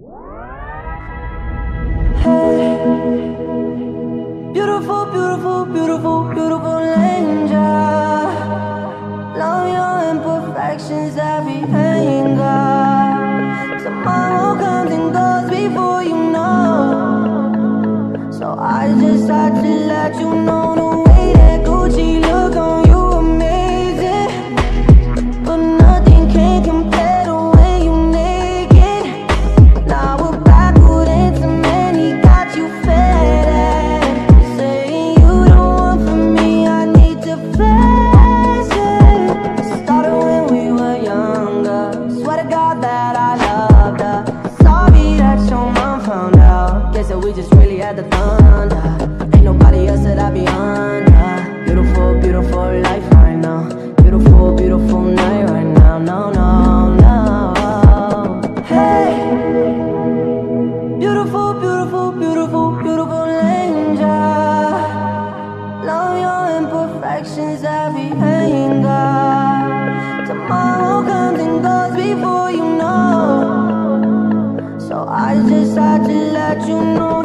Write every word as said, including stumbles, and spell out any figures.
Hey, beautiful, beautiful, beautiful, beautiful angel. Love your imperfections that we hang on. Tomorrow comes and goes before you know. So I just had to let you know the way that Gucci look on you. You know